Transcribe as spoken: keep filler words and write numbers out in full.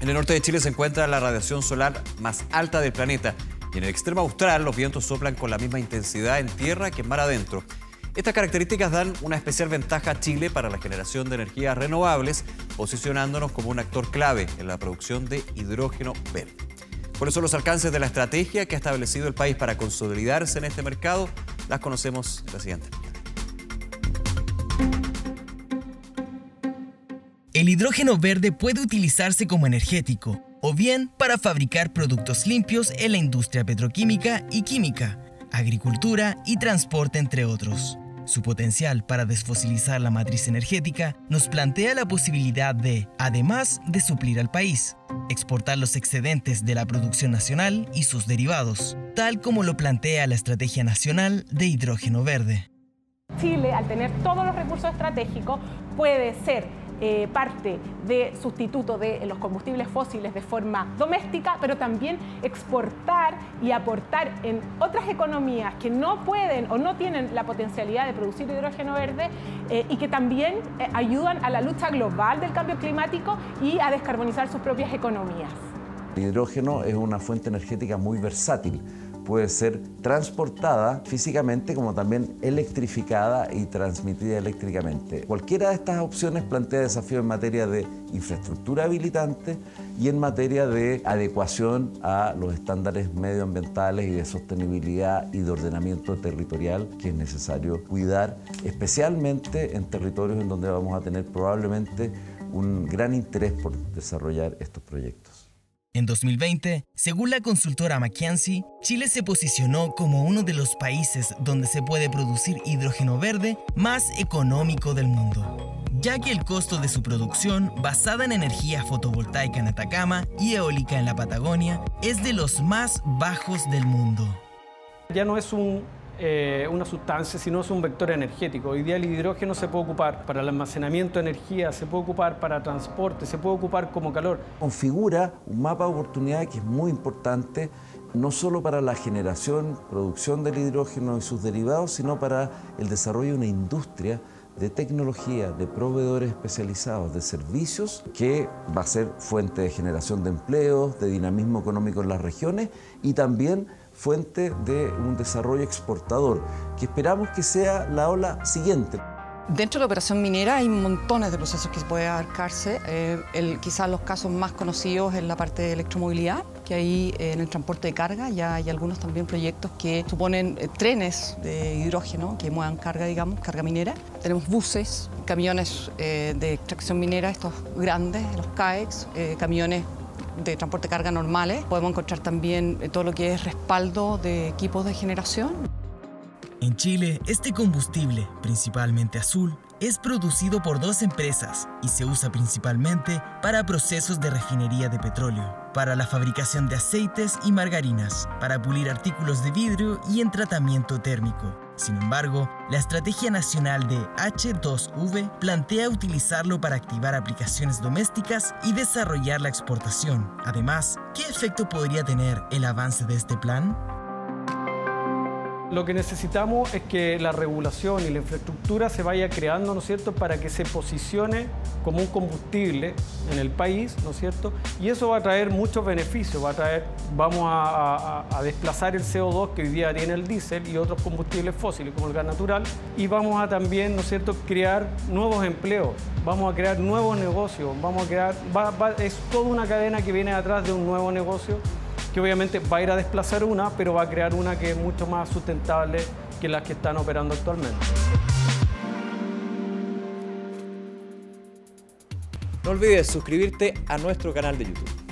En el norte de Chile se encuentra la radiación solar más alta del planeta y en el extremo austral los vientos soplan con la misma intensidad en tierra que en mar adentro. Estas características dan una especial ventaja a Chile para la generación de energías renovables, posicionándonos como un actor clave en la producción de hidrógeno verde. ¿Cuáles son los alcances de la estrategia que ha establecido el país para consolidarse en este mercado? Las conocemos en la siguiente. El hidrógeno verde puede utilizarse como energético o bien para fabricar productos limpios en la industria petroquímica y química, agricultura y transporte, entre otros. Su potencial para desfosilizar la matriz energética nos plantea la posibilidad de, además de suplir al país, exportar los excedentes de la producción nacional y sus derivados, tal como lo plantea la Estrategia Nacional de Hidrógeno Verde. Chile, al tener todos los recursos estratégicos, puede ser Eh, parte de sustituto de los combustibles fósiles de forma doméstica, pero también exportar y aportar en otras economías que no pueden o no tienen la potencialidad de producir hidrógeno verde eh, y que también eh, ayudan a la lucha global del cambio climático y a descarbonizar sus propias economías. El hidrógeno es una fuente energética muy versátil. Puede ser transportada físicamente como también electrificada y transmitida eléctricamente. Cualquiera de estas opciones plantea desafíos en materia de infraestructura habilitante y en materia de adecuación a los estándares medioambientales y de sostenibilidad y de ordenamiento territorial que es necesario cuidar, especialmente en territorios en donde vamos a tener probablemente un gran interés por desarrollar estos proyectos. En dos mil veinte, según la consultora McKenzie, Chile se posicionó como uno de los países donde se puede producir hidrógeno verde más económico del mundo, ya que el costo de su producción, basada en energía fotovoltaica en Atacama y eólica en la Patagonia, es de los más bajos del mundo. Ya no es un, eh, una sustancia, sino es un vector energético. Hoy día el hidrógeno se puede ocupar para el almacenamiento de energía, se puede ocupar para transporte, se puede ocupar como calor. Configura un mapa de oportunidades que es muy importante, no solo para la generación, producción del hidrógeno y sus derivados, sino para el desarrollo de una industria de tecnología, de proveedores especializados, de servicios, que va a ser fuente de generación de empleos, de dinamismo económico en las regiones y también fuente de un desarrollo exportador, que esperamos que sea la ola siguiente. Dentro de la operación minera hay montones de procesos que pueden abarcarse. Eh, el, quizás los casos más conocidos en la parte de electromovilidad, que ahí eh, en el transporte de carga ya hay algunos también proyectos que suponen eh, trenes de hidrógeno que muevan carga, digamos, carga minera. Tenemos buses, camiones eh, de extracción minera, estos grandes, los C A E X, eh, camiones de transporte de carga normales. Podemos encontrar también todo lo que es respaldo de equipos de generación. En Chile, este combustible, principalmente azul, es producido por dos empresas y se usa principalmente para procesos de refinería de petróleo, para la fabricación de aceites y margarinas, para pulir artículos de vidrio y en tratamiento térmico. Sin embargo, la Estrategia Nacional de H dos V plantea utilizarlo para activar aplicaciones domésticas y desarrollar la exportación. Además, ¿qué efecto podría tener el avance de este plan? Lo que necesitamos es que la regulación y la infraestructura se vaya creando, ¿no es cierto?, para que se posicione como un combustible en el país, ¿no es cierto? Y eso va a traer muchos beneficios, va a traer, vamos a, a, a desplazar el C O dos que hoy día tiene el diésel y otros combustibles fósiles como el gas natural, y vamos a también, ¿no es cierto?, crear nuevos empleos, vamos a crear nuevos negocios, vamos a crear, va, va, es toda una cadena que viene atrás de un nuevo negocio, que obviamente va a ir a desplazar una, pero va a crear una que es mucho más sustentable que las que están operando actualmente. No olvides suscribirte a nuestro canal de YouTube.